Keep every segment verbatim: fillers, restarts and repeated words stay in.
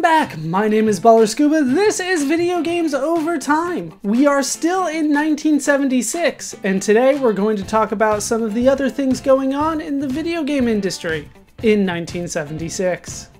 Welcome back, my name is Ballerscuba, this is Video Games Over Time. We are still in nineteen seventy-six, and today we're going to talk about some of the other things going on in the video game industry in nineteen seventy-six.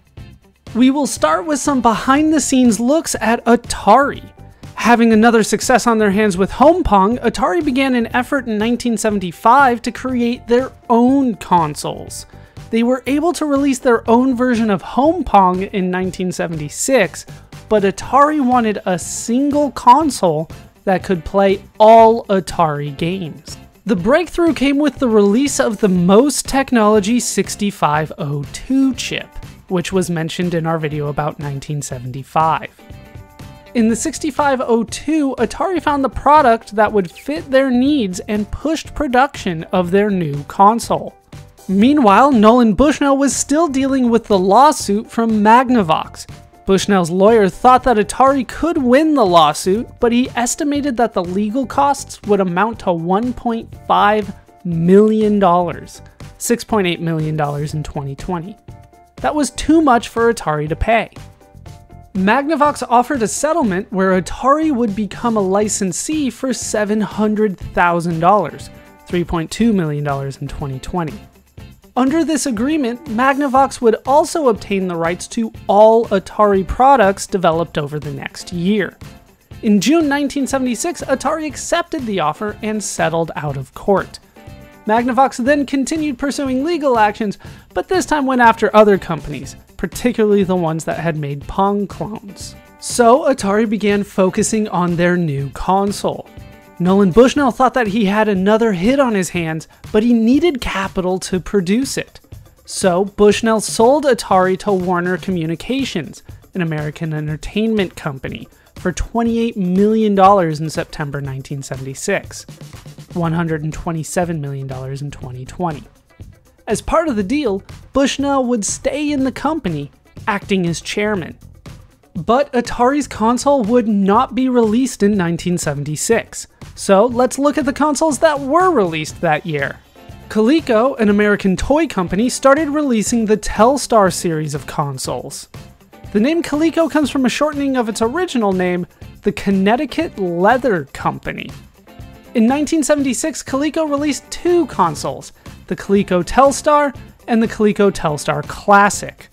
We will start with some behind-the-scenes looks at Atari. Having another success on their hands with HomePong, Atari began an effort in nineteen seventy-five to create their own consoles. They were able to release their own version of HomePong in nineteen seventy-six, but Atari wanted a single console that could play all Atari games. The breakthrough came with the release of the M O S Technology sixty-five oh two chip, which was mentioned in our video about nineteen seventy-five. In the sixty-five oh two, Atari found the product that would fit their needs and pushed production of their new console. Meanwhile, Nolan Bushnell was still dealing with the lawsuit from Magnavox. Bushnell's lawyer thought that Atari could win the lawsuit, but he estimated that the legal costs would amount to one point five million dollars, six point eight million dollars in twenty twenty. That was too much for Atari to pay. Magnavox offered a settlement where Atari would become a licensee for seven hundred thousand dollars, three point two million dollars in twenty twenty. Under this agreement, Magnavox would also obtain the rights to all Atari products developed over the next year. In June nineteen seventy-six, Atari accepted the offer and settled out of court. Magnavox then continued pursuing legal actions, but this time went after other companies, particularly the ones that had made Pong clones. So Atari began focusing on their new console. Nolan Bushnell thought that he had another hit on his hands, but he needed capital to produce it. So Bushnell sold Atari to Warner Communications, an American entertainment company, for twenty-eight million dollars in September nineteen seventy-six, one hundred twenty-seven million dollars in twenty twenty. As part of the deal, Bushnell would stay in the company, acting as chairman. But Atari's console would not be released in nineteen seventy-six, so let's look at the consoles that were released that year. Coleco, an American toy company, started releasing the Telstar series of consoles. The name Coleco comes from a shortening of its original name, the Connecticut Leather Company. In nineteen seventy-six, Coleco released two consoles, the Coleco Telstar and the Coleco Telstar Classic.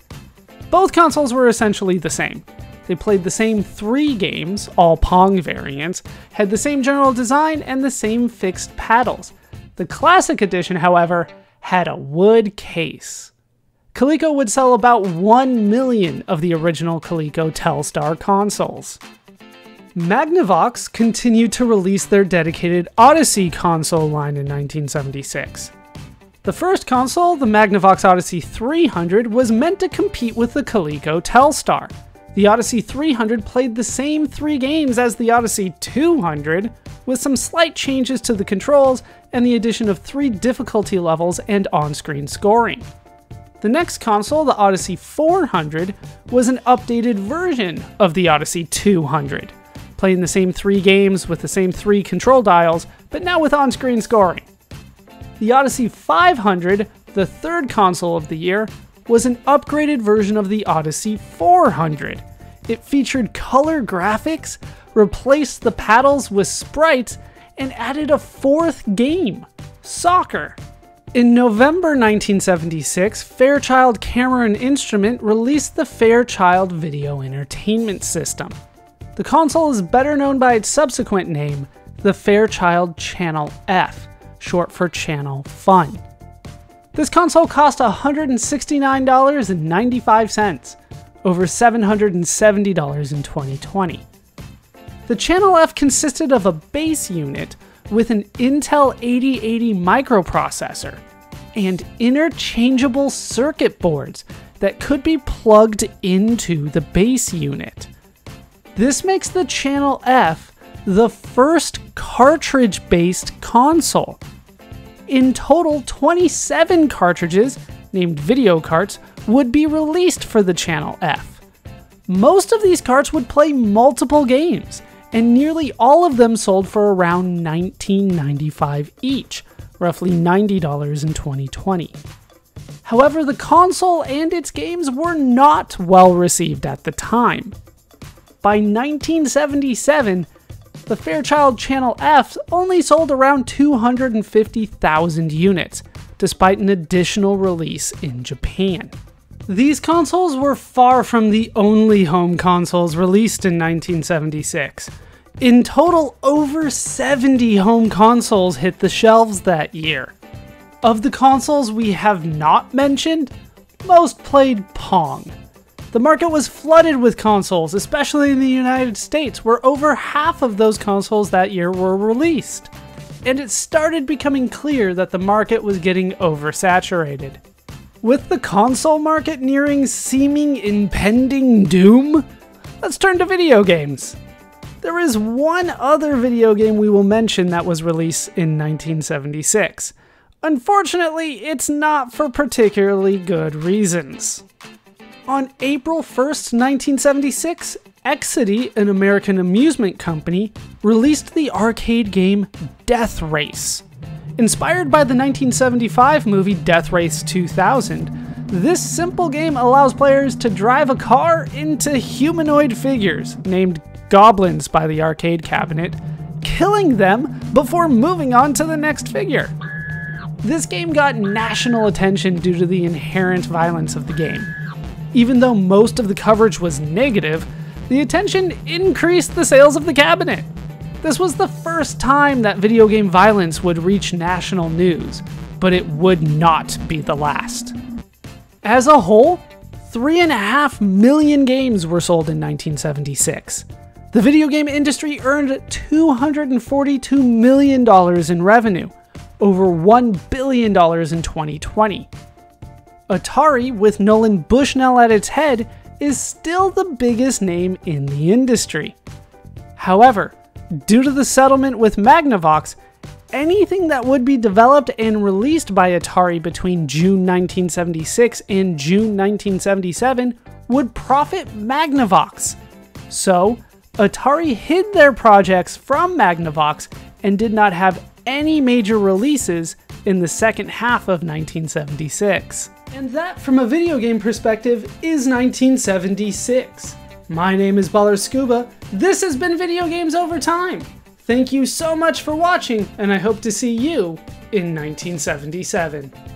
Both consoles were essentially the same. They played the same three games, all Pong variants, had the same general design, and the same fixed paddles. The Classic Edition, however, had a wood case. Coleco would sell about one million of the original Coleco Telstar consoles. Magnavox continued to release their dedicated Odyssey console line in nineteen seventy-six. The first console, the Magnavox Odyssey three hundred, was meant to compete with the Coleco Telstar. The Odyssey three hundred played the same three games as the Odyssey two hundred, with some slight changes to the controls and the addition of three difficulty levels and on-screen scoring. The next console, the Odyssey four hundred, was an updated version of the Odyssey two hundred, playing the same three games with the same three control dials, but now with on-screen scoring. The Odyssey five hundred, the third console of the year, was an upgraded version of the Odyssey four hundred. It featured color graphics, replaced the paddles with sprites, and added a fourth game, soccer. In November nineteen seventy-six, Fairchild Camera and Instrument released the Fairchild Video Entertainment System. The console is better known by its subsequent name, the Fairchild Channel F, short for Channel Fun. This console cost one hundred sixty-nine dollars and ninety-five cents, over seven hundred seventy dollars in twenty twenty. The Channel F consisted of a base unit with an Intel eighty eighty microprocessor and interchangeable circuit boards that could be plugged into the base unit. This makes the Channel F the first cartridge-based console. In total, twenty-seven cartridges, named Videocarts, would be released for the Channel F. Most of these carts would play multiple games, and nearly all of them sold for around nineteen ninety-five each, roughly ninety dollars in twenty twenty. However, the console and its games were not well received at the time. By nineteen seventy-seven, the Fairchild Channel F only sold around two hundred fifty thousand units, despite an additional release in Japan. These consoles were far from the only home consoles released in nineteen seventy-six. In total, over seventy home consoles hit the shelves that year. Of the consoles we have not mentioned, most played Pong. The market was flooded with consoles, especially in the United States, where over half of those consoles that year were released. And it started becoming clear that the market was getting oversaturated. With the console market nearing seeming impending doom, let's turn to video games. There is one other video game we will mention that was released in nineteen seventy-six. Unfortunately, it's not for particularly good reasons. On April first, nineteen seventy-six, Exidy, an American amusement company, released the arcade game Death Race. Inspired by the nineteen seventy-five movie Death Race two thousand, this simple game allows players to drive a car into humanoid figures, named goblins by the arcade cabinet, killing them before moving on to the next figure. This game got national attention due to the inherent violence of the game. Even though most of the coverage was negative, the attention increased the sales of the cabinet. This was the first time that video game violence would reach national news, but it would not be the last. As a whole, three and a half million games were sold in nineteen seventy-six. The video game industry earned two hundred forty-two million dollars in revenue, over one billion dollars in twenty twenty. Atari, with Nolan Bushnell at its head, is still the biggest name in the industry. However, due to the settlement with Magnavox, anything that would be developed and released by Atari between June nineteen seventy-six and June nineteen seventy-seven would profit Magnavox. So, Atari hid their projects from Magnavox and did not have any major releases in the second half of nineteen seventy-six. And that, from a video game perspective, is nineteen seventy-six. My name is Ballerscuba. This has been Video Games Over Time. Thank you so much for watching, and I hope to see you in nineteen seventy-seven.